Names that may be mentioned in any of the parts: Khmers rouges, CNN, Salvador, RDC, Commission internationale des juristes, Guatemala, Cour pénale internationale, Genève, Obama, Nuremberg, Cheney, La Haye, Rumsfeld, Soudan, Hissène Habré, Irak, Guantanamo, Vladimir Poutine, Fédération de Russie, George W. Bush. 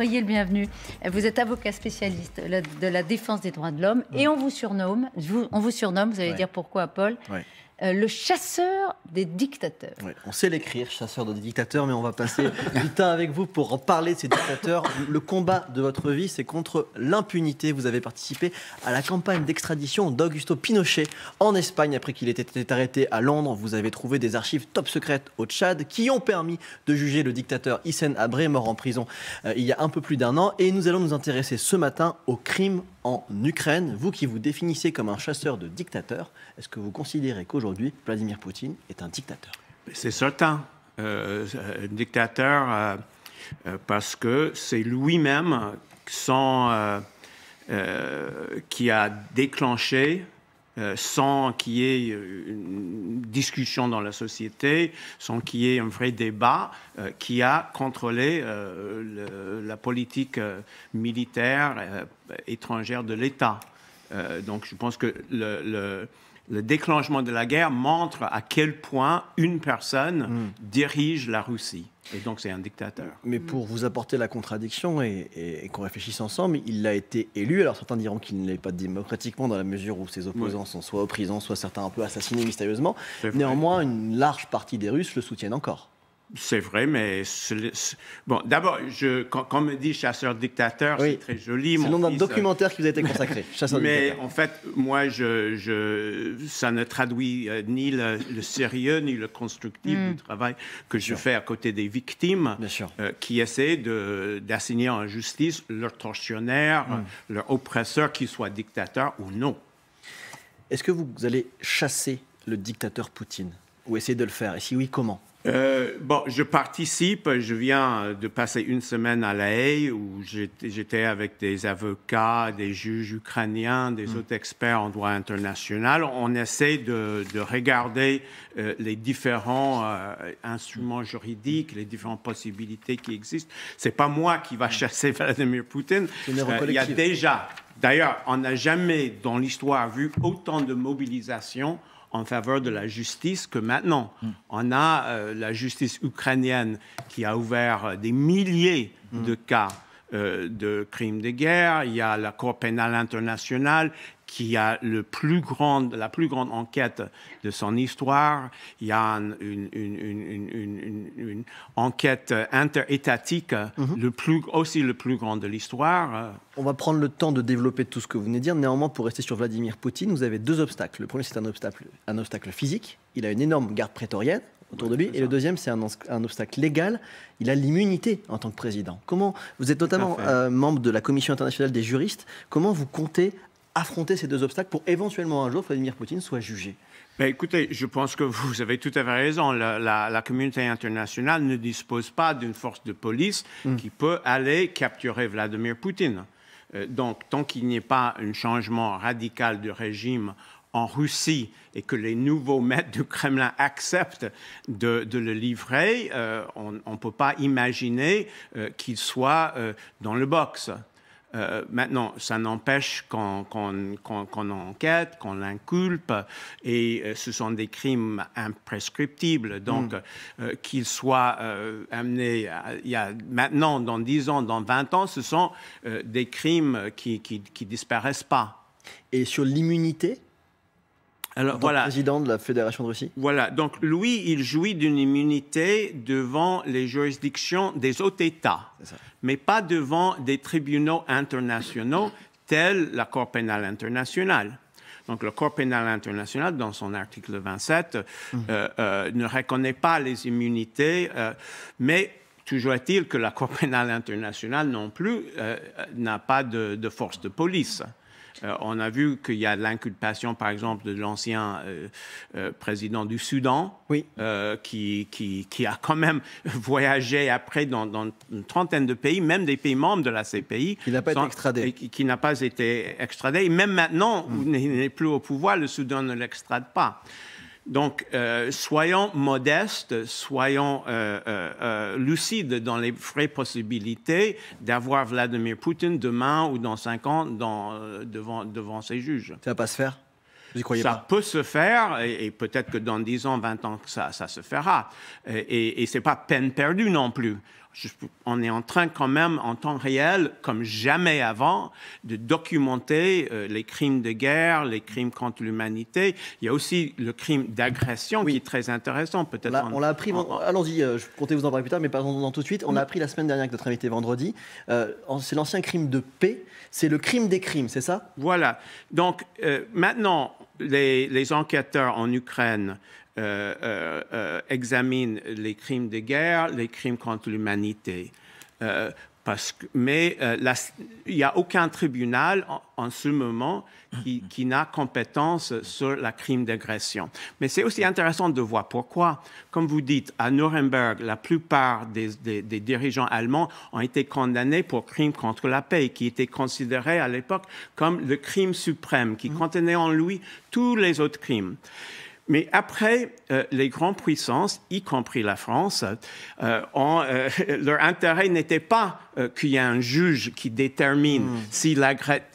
Soyez le bienvenu. Vous êtes avocat spécialiste de la défense des droits de l'homme et on vous surnomme, vous allez dire pourquoi, Paul, le chasseur des dictateurs. Oui, on sait l'écrire, chasseur de dictateurs, mais on va passer du temps avec vous pour en parler de ces dictateurs. Le combat de votre vie, c'est contre l'impunité. Vous avez participé à la campagne d'extradition d'Augusto Pinochet en Espagne après qu'il était arrêté à Londres. Vous avez trouvé des archives top secrètes au Tchad qui ont permis de juger le dictateur Hissène Habré, mort en prison il y a un peu plus d'un an. Et nous allons nous intéresser ce matin au crime en Ukraine. Vous qui vous définissez comme un chasseur de dictateurs, est-ce que vous considérez qu'aujourd'hui, Vladimir Poutine est un dictateur? C'est certain, un dictateur, parce que c'est lui-même qui a déclenché, sans qu'il y ait une discussion dans la société, sans qu'il y ait un vrai débat, qui a contrôlé la politique militaire étrangère de l'État. Donc je pense que le déclenchement de la guerre montre à quel point une personne dirige la Russie. Et donc c'est un dictateur. Mais pour vous apporter la contradiction et qu'on réfléchisse ensemble, il a été élu. Alors certains diront qu'il ne l'est pas démocratiquement dans la mesure où ses opposants sont soit aux prisons, soit certains un peu assassinés mystérieusement. Néanmoins, une large partie des Russes le soutiennent encore. C'est vrai, mais... Bon, d'abord, quand on me dit chasseur-dictateur, c'est très joli. C'est le nom d'un documentaire qui vous a été consacré, chasseur-dictateur. Mais en fait, moi, ça ne traduit ni le sérieux, ni le constructif du travail que je fais à côté des victimes qui essaient d'assigner en justice leurs tortionnaires, leurs oppresseurs, qu'ils soient dictateurs ou non. Est-ce que vous allez chasser le dictateur Poutine ou essayer de le faire? Et si oui, comment? Bon, je participe, je viens de passer une semaine à La Haye où j'étais avec des avocats, des juges ukrainiens, des autres experts en droit international. On essaie de regarder les différents instruments juridiques, les différentes possibilités qui existent. C'est pas moi qui va chasser Vladimir Poutine. Il y a déjà, d'ailleurs, on n'a jamais dans l'histoire vu autant de mobilisation en faveur de la justice que maintenant. On a la justice ukrainienne qui a ouvert des milliers de cas de crimes de guerre. Il y a la Cour pénale internationale qui a la plus grande enquête de son histoire. Il y a une enquête interétatique aussi le plus grande de l'histoire. On va prendre le temps de développer tout ce que vous venez de dire. Néanmoins, pour rester sur Vladimir Poutine, vous avez deux obstacles. Le premier, c'est un obstacle physique. Il a une énorme garde prétorienne autour de lui. Et le deuxième, c'est un obstacle légal. Il a l'immunité en tant que président. Comment, vous êtes notamment membre de la Commission internationale des juristes. Comment vous comptez affronter ces deux obstacles pour éventuellement un jour Vladimir Poutine soit jugé? Ben écoutez, je pense que vous avez tout à fait raison. La communauté internationale ne dispose pas d'une force de police qui peut aller capturer Vladimir Poutine. Donc, tant qu'il n'y ait pas un changement radical de régime en Russie et que les nouveaux maîtres du Kremlin acceptent de le livrer, on ne peut pas imaginer qu'il soit dans le box. Maintenant, ça n'empêche qu'on enquête, qu'on l'inculpe, et ce sont des crimes imprescriptibles. Donc, qu'ils soient amenés... maintenant, dans 10 ans, dans 20 ans, ce sont des crimes qui disparaissent pas. Et sur l'immunité? Alors, voilà, président de la Fédération de Russie. Voilà, donc lui, il jouit d'une immunité devant les juridictions des autres États, mais pas devant des tribunaux internationaux tels la Cour pénale internationale. Donc le Cour pénale internationale, dans son article 27, ne reconnaît pas les immunités, mais... Toujours est-il que la Cour pénale internationale non plus n'a pas de force de police. On a vu qu'il y a l'inculpation, par exemple, de l'ancien président du Soudan, qui a quand même voyagé après dans une trentaine de pays, même des pays membres de la CPI. Qui n'a pas été extradé. Qui n'a pas été extradé. Et même maintenant, il n'est plus au pouvoir, le Soudan ne l'extrade pas. Donc, soyons modestes, soyons lucides dans les vraies possibilités d'avoir Vladimir Poutine demain ou dans 5 ans devant ses juges. Ça va pas se faire? Vous y croyez pas? Ça peut se faire, et peut-être que dans 10 ans, 20 ans, ça se fera. Et ce n'est pas peine perdue non plus. On est en train quand même, en temps réel, comme jamais avant, de documenter les crimes de guerre, les crimes contre l'humanité. Il y a aussi le crime d'agression qui est très intéressant. Peut-être. On l'a appris, allons-y, je comptais vous en parler plus tard, mais parlons-en tout de suite. On l'a appris la semaine dernière avec notre invité vendredi. C'est l'ancien crime de paix, c'est le crime des crimes, c'est ça? Voilà. Donc maintenant, les enquêteurs en Ukraine examine les crimes de guerre, les crimes contre l'humanité. Il n'y a aucun tribunal en ce moment qui n'a compétence sur le crime d'agression. Mais c'est aussi intéressant de voir pourquoi. Comme vous dites, à Nuremberg, la plupart des dirigeants allemands ont été condamnés pour crimes contre la paix, qui était considéré à l'époque comme le crime suprême, qui contenait en lui tous les autres crimes. Mais après, les grandes puissances, y compris la France, leur intérêt n'était pas qu'il y ait un juge qui détermine si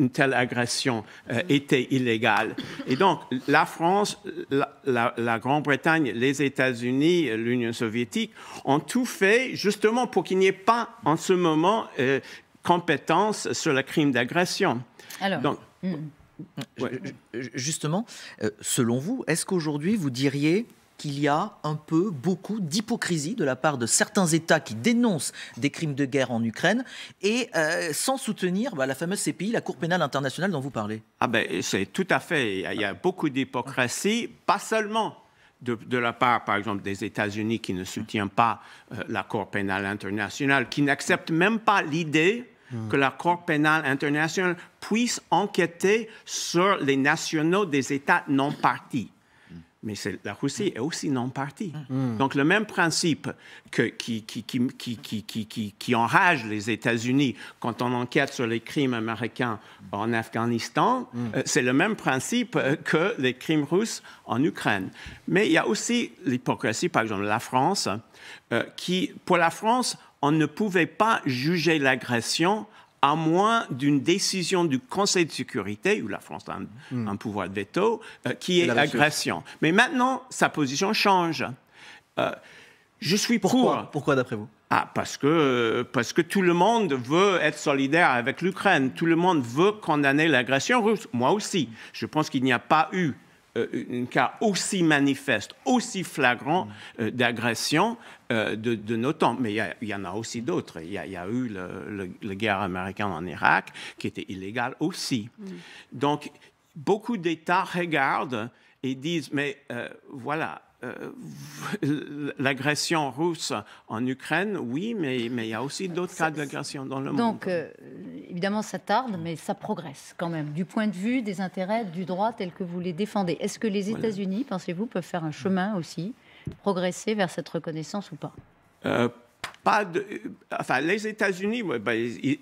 une telle agression était illégale. Et donc, la France, la Grande-Bretagne, les États-Unis, l'Union soviétique ont tout fait justement pour qu'il n'y ait pas en ce moment compétence sur le crime d'agression. Alors. Donc, justement, selon vous, est-ce qu'aujourd'hui vous diriez qu'il y a un peu, beaucoup d'hypocrisie de la part de certains États qui dénoncent des crimes de guerre en Ukraine et sans soutenir la fameuse CPI, la Cour pénale internationale dont vous parlez? Ah ben, c'est tout à fait, il y a beaucoup d'hypocrisie, pas seulement de la part, par exemple, des États-Unis qui ne soutiennent pas la Cour pénale internationale, qui n'acceptent même pas l'idée que la Cour pénale internationale puisse enquêter sur les nationaux des États non partis. Mais la Russie est aussi non partie. Donc le même principe qui enrage les États-Unis quand on enquête sur les crimes américains en Afghanistan, c'est le même principe que les crimes russes en Ukraine. Mais il y a aussi l'hypocrisie, par exemple, la France, pour la France, on ne pouvait pas juger l'agression à moins d'une décision du Conseil de sécurité, où la France a un pouvoir de veto, qui est agression. Mais maintenant, sa position change. Je suis pour. Pourquoi d'après vous? Parce que tout le monde veut être solidaire avec l'Ukraine. Tout le monde veut condamner l'agression russe. Moi aussi. Je pense qu'il n'y a pas eu un cas aussi manifeste, aussi flagrant d'agression de nos temps. Mais il y en a aussi d'autres. Il y a eu la guerre américaine en Irak, qui était illégale aussi. Donc, beaucoup d'États regardent et disent, mais voilà, l'agression russe en Ukraine, oui, mais il y a aussi d'autres cas d'agression dans le monde. Donc, évidemment, ça tarde, mais ça progresse quand même, du point de vue des intérêts du droit tels que vous les défendez. Est-ce que les États-Unis, pensez-vous, peuvent faire un chemin aussi, progresser vers cette reconnaissance ou pas? Les États-Unis,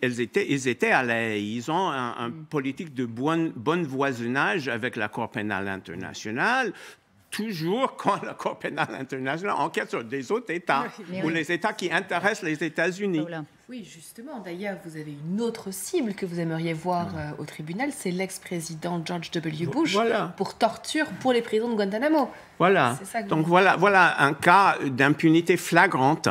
ils étaient à La Haye. Ils ont une politique de bon voisinage avec la Cour pénale internationale. Toujours quand la Cour pénale internationale enquête sur des autres États ou les États qui intéressent les États-Unis. Oui, justement. D'ailleurs, vous avez une autre cible que vous aimeriez voir au tribunal, c'est l'ex-président George W. Bush pour torture pour les prisons de Guantanamo. Voilà. Donc voilà un cas d'impunité flagrante.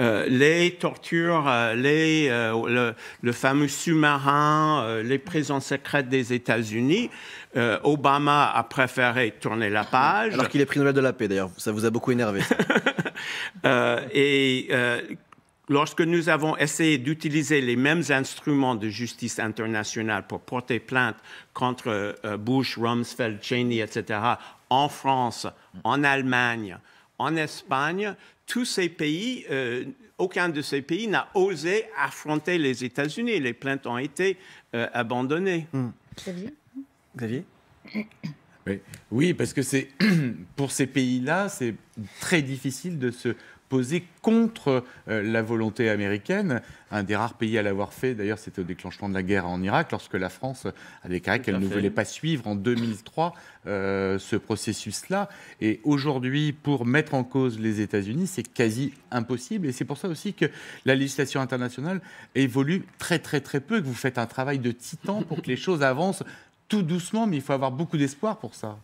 Les tortures, le fameux sous-marin, les prisons secrètes des États-Unis. Obama a préféré tourner la page. Alors qu'il est prix Nobel de la paix, d'ailleurs. Ça vous a beaucoup énervé. Lorsque nous avons essayé d'utiliser les mêmes instruments de justice internationale pour porter plainte contre Bush, Rumsfeld, Cheney, etc., en France, en Allemagne, en Espagne, tous ces pays, aucun de ces pays n'a osé affronter les États-Unis. Les plaintes ont été abandonnées. Xavier ? Oui, parce que pour ces pays-là, c'est très difficile de se posé contre la volonté américaine. Un des rares pays à l'avoir fait, d'ailleurs, c'était au déclenchement de la guerre en Irak, lorsque la France a déclaré qu'elle ne voulait pas suivre en 2003 ce processus-là. Et aujourd'hui, pour mettre en cause les États-Unis, c'est quasi impossible. Et c'est pour ça aussi que la législation internationale évolue très peu, que vous faites un travail de titan pour que les choses avancent tout doucement, mais il faut avoir beaucoup d'espoir pour ça.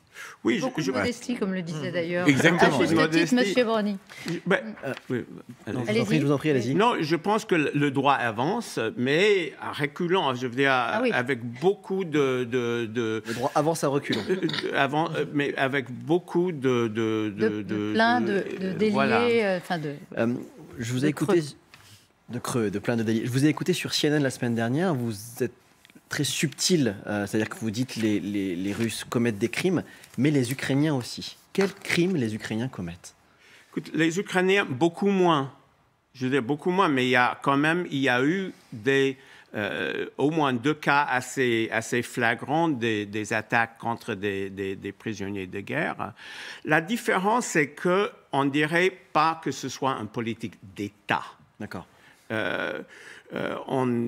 Oui, beaucoup de modestie, comme le disait d'ailleurs. Exactement. À juste titre, M. Brony. Ben, oui, allez-y. Je vous en prie, allez-y. Non, je pense que le droit avance, mais à reculons. Je veux dire, avec beaucoup de... Le droit avance à reculons. Mais avec beaucoup de plein de délais. Voilà. Je vous ai écouté... Je vous ai écouté sur CNN la semaine dernière. Vous êtes très subtil, c'est-à-dire que vous dites les Russes commettent des crimes, mais les Ukrainiens aussi. Quels crimes les Ukrainiens commettent? Écoute, les Ukrainiens, beaucoup moins. Je veux dire, beaucoup moins, mais il y a quand même, il y a eu des, au moins deux cas assez flagrants des attaques contre des prisonniers de guerre. La différence, c'est que on dirait pas que ce soit une politique d'État. D'accord. En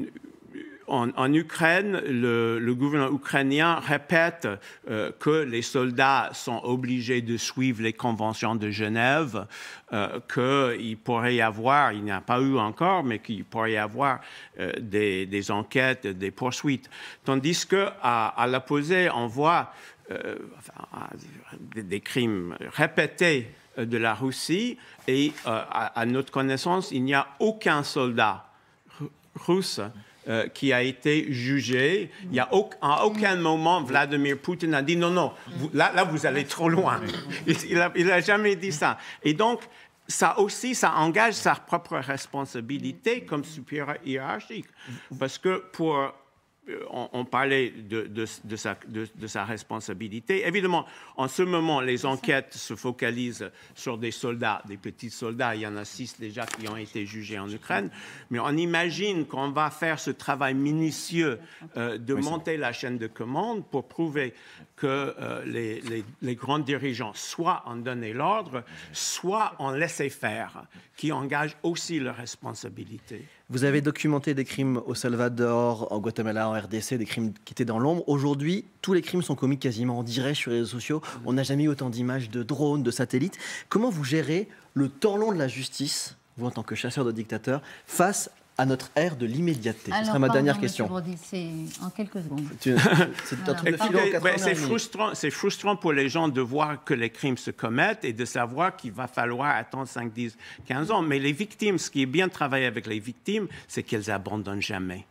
Ukraine, le gouvernement ukrainien répète que les soldats sont obligés de suivre les conventions de Genève, qu'il pourrait y avoir, il n'y a pas eu encore, mais qu'il pourrait y avoir des enquêtes, des poursuites. Tandis qu'à l'opposé, on voit des crimes répétés de la Russie et à notre connaissance, il n'y a aucun soldat russe qui a été jugé. Il n'y a aucun moment Vladimir Poutine a dit non, non, là vous allez trop loin. Il a jamais dit ça. Et donc, ça aussi, ça engage sa propre responsabilité comme supérieur hiérarchique. Parce que pour... On parlait de sa responsabilité. Évidemment, en ce moment, les enquêtes se focalisent sur des soldats, des petits soldats. Il y en a 6 déjà qui ont été jugés en Ukraine. Mais on imagine qu'on va faire ce travail minutieux de monter la chaîne de commande pour prouver que les grands dirigeants, soit ont donné l'ordre, soit ont laissé faire, qui engagent aussi leurs responsabilités. Vous avez documenté des crimes au Salvador, en Guatemala, en RDC, des crimes qui étaient dans l'ombre. Aujourd'hui, tous les crimes sont commis quasiment en direct sur les réseaux sociaux. On n'a jamais eu autant d'images de drones, de satellites. Comment vous gérez le temps long de la justice, vous en tant que chasseur de dictateurs, face à notre ère de l'immédiateté? Ce sera ma dernière question. C'est en quelques secondes. C'est frustrant pour les gens de voir que les crimes se commettent et de savoir qu'il va falloir attendre 5, 10, 15 ans. Mais les victimes, ce qui est bien de travailler avec les victimes, c'est qu'elles n'abandonnent jamais.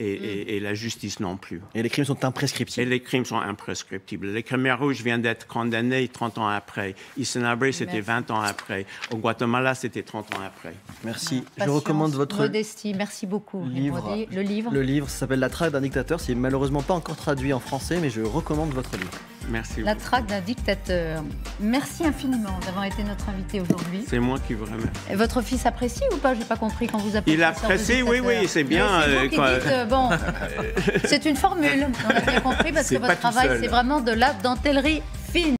Et la justice non plus. Et les crimes sont imprescriptibles. Et les crimes sont imprescriptibles. Les Khmers rouges viennent d'être condamnés 30 ans après. Hissène Habré, c'était 20 ans après. Au Guatemala, c'était 30 ans après. Merci. Patience, je recommande votre modestie. Merci beaucoup. Le livre s'appelle La traque d'un dictateur. C'est malheureusement pas encore traduit en français, mais je recommande votre livre. Merci. La traque d'un dictateur. Merci infiniment d'avoir été notre invité aujourd'hui. C'est moi qui vous remercie. Et votre fils apprécie ou pas? J'ai pas compris quand vous appelez. Il apprécie, oui, c'est bien. Bon, c'est une formule, on a bien compris, parce que votre travail, c'est vraiment de la dentellerie fine.